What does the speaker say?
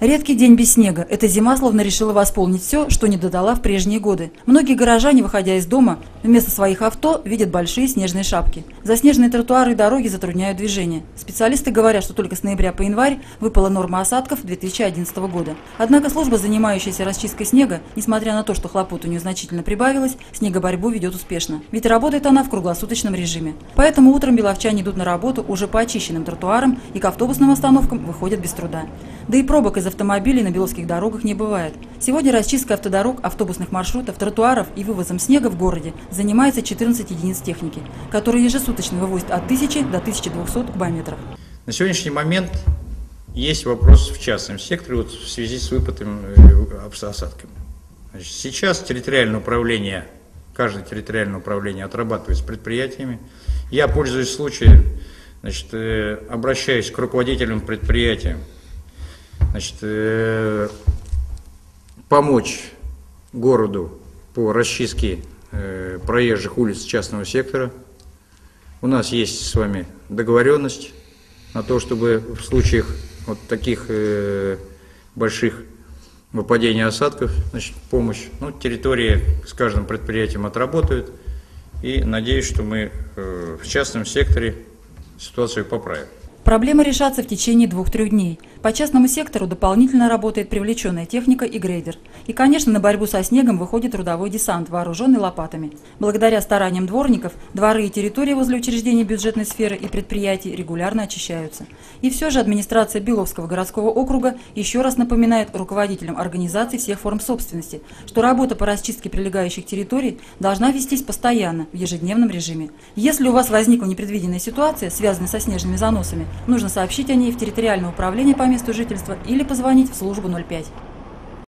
Редкий день без снега. Эта зима словно решила восполнить все, что не додала в прежние годы. Многие горожане, выходя из дома, вместо своих авто видят большие снежные шапки. Заснеженные тротуары и дороги затрудняют движение. Специалисты говорят, что только с ноября по январь выпала норма осадков 2011 года. Однако служба, занимающаяся расчисткой снега, несмотря на то, что хлопот у нее значительно прибавилось, снегоборьбу ведет успешно. Ведь работает она в круглосуточном режиме. Поэтому утром беловчане идут на работу уже по очищенным тротуарам и к автобусным остановкам выходят без труда. Да и пробок из автомобилей на беловских дорогах не бывает. Сегодня расчистка автодорог, автобусных маршрутов, тротуаров и вывозом снега в городе занимается 14 единиц техники, которые ежесуточно вывозят от 1000 до 1200 кубометров. На сегодняшний момент есть вопрос в частном секторе вот в связи с выпадом осадками. Значит, сейчас каждое территориальное управление отрабатывает с предприятиями. Я, пользуясь случаем, обращаюсь к руководителям предприятия, помочь городу по расчистке проезжих улиц частного сектора. У нас есть с вами договоренность на то, чтобы в случаях вот таких больших выпадений осадков, помощь. Ну, территории с каждым предприятием отработают. И надеюсь, что мы в частном секторе ситуацию поправим. Проблемы решатся в течение 2-3 дней. По частному сектору дополнительно работает привлеченная техника и грейдер. И, конечно, на борьбу со снегом выходит трудовой десант, вооруженный лопатами. Благодаря стараниям дворников, дворы и территории возле учреждений бюджетной сферы и предприятий регулярно очищаются. И все же администрация Беловского городского округа еще раз напоминает руководителям организаций всех форм собственности, что работа по расчистке прилегающих территорий должна вестись постоянно, в ежедневном режиме. Если у вас возникла непредвиденная ситуация, связанная со снежными заносами, нужно сообщить о ней в территориальное управление по месту жительства или позвонить в службу 05.